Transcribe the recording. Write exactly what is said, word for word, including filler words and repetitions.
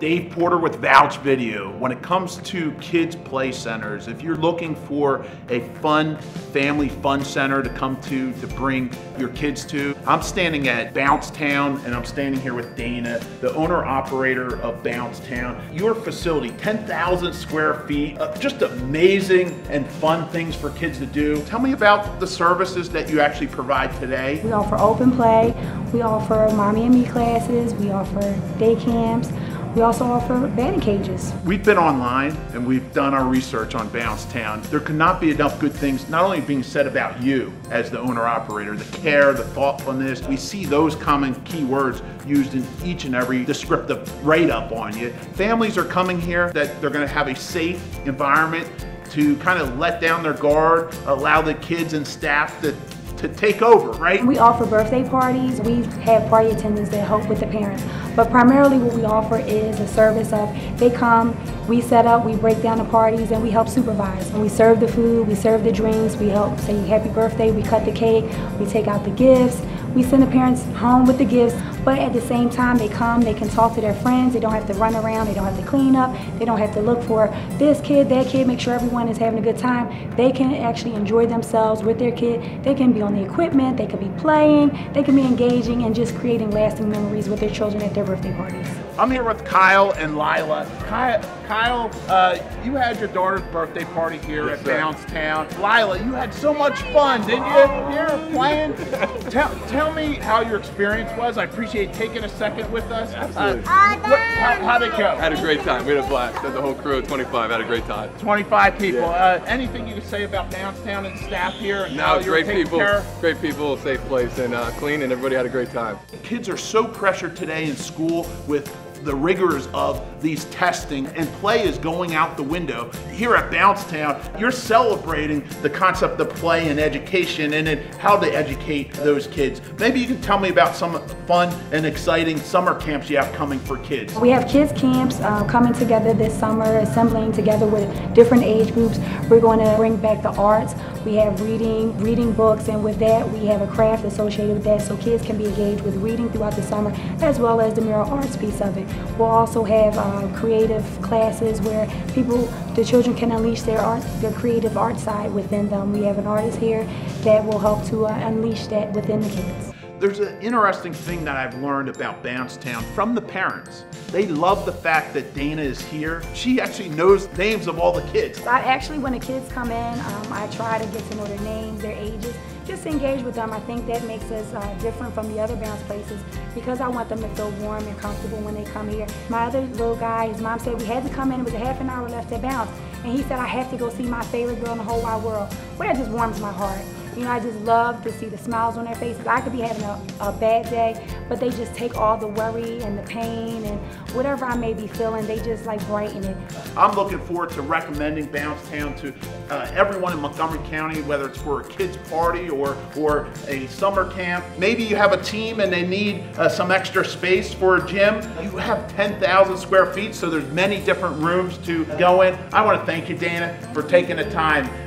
Dave Porter with Vouch Video. When it comes to kids' play centers, if you're looking for a fun, family fun center to come to, to bring your kids to, I'm standing at Bouncetown and I'm standing here with Dana, the owner-operator of Bouncetown. Your facility, ten thousand square feet, of just amazing and fun things for kids to do. Tell me about the services that you actually provide today. We offer open play, we offer mommy and me classes, we offer day camps. We also offer batting cages. We've been online and we've done our research on Bouncetown. There could not be enough good things, not only being said about you as the owner-operator, the care, the thoughtfulness. We see those common key words used in each and every descriptive write-up on you. Families are coming here that they're gonna have a safe environment to kind of let down their guard, allow the kids and staff to to take over, right? We offer birthday parties, we have party attendants that help with the parents, but primarily what we offer is a service of they come, we set up, we break down the parties, and we help supervise. And we serve the food, we serve the drinks, we help say happy birthday, we cut the cake, we take out the gifts, we send the parents home with the gifts, but at the same time they come, they can talk to their friends, they don't have to run around, they don't have to clean up, they don't have to look for this kid, that kid, make sure everyone is having a good time. They can actually enjoy themselves with their kid, they can be on the equipment, they could be playing, they can be engaging and just creating lasting memories with their children at their birthday parties. I'm here with Kyle and Lila. Kyle, Kyle uh, you had your daughter's birthday party here yes, at sir. Bouncetown. Lila, you had so much fun, didn't you? You're playing. tell, tell me how your experience was. I appreciate taking a second with us. Absolutely. Uh, what, how, how'd it go? Had a great time. We had a blast. The whole crew of twenty-five had a great time. twenty-five people. Yeah. Uh, anything you could say about Bouncetown and staff here? And no, great people. Care? Great people, safe place, and uh, clean, and everybody had a great time. Kids are so pressured today in school with the rigors of these testing, and play is going out the window. Here at Bouncetown, you're celebrating the concept of play and education and then how to educate those kids. Maybe you can tell me about some fun and exciting summer camps you have coming for kids. We have kids camps uh, coming together this summer, assembling together with different age groups. We're going to bring back the arts. We have reading, reading books, and with that we have a craft associated with that, so kids can be engaged with reading throughout the summer, as well as the mural arts piece of it. We'll also have uh, creative classes where people, the children can unleash their art, their creative art side within them. We have an artist here that will help to uh, unleash that within the kids. There's an interesting thing that I've learned about Bouncetown from the parents. They love the fact that Dana is here. She actually knows the names of all the kids. I actually, when the kids come in, um, I try to get to know their names, their ages, just engage with them. I think that makes us uh, different from the other bounce places because I want them to feel warm and comfortable when they come here. My other little guy, his mom said we had to come in, it was a half an hour left to bounce. And he said, I have to go see my favorite girl in the whole wide world. Well, that just warms my heart. You know, I just love to see the smiles on their faces. I could be having a, a bad day, but they just take all the worry and the pain and whatever I may be feeling, they just like brighten it. I'm looking forward to recommending Bouncetown to uh, everyone in Montgomery County, whether it's for a kids party or, or a summer camp. Maybe you have a team and they need uh, some extra space for a gym. You have ten thousand square feet, so there's many different rooms to go in. I want to thank you, Dana, for taking the time.